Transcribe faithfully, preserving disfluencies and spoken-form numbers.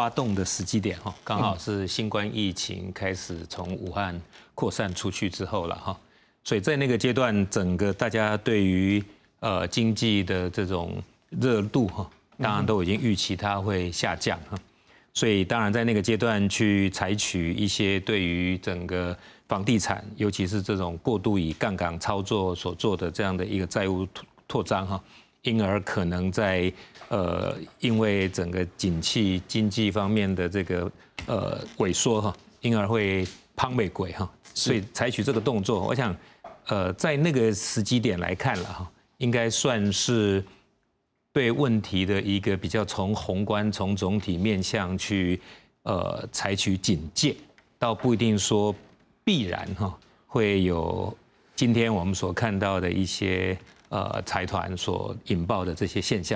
发动的时机点哈，刚好是新冠疫情开始从武汉扩散出去之后了哈，所以在那个阶段，整个大家对于呃经济的这种热度哈，当然都已经预期它会下降哈，所以当然在那个阶段去采取一些对于整个房地产，尤其是这种过度以杠杆操作所做的这样的一个债务拓张哈，因而可能在呃，因为整个景气经济方面的这个呃萎缩哈，因而会胖美鬼哈，所以采取这个动作，我想呃在那个时机点来看了哈，应该算是对问题的一个比较从宏观从总体面向去呃采取警戒，倒不一定说必然哈会有今天我们所看到的一些呃财团所引爆的这些现象。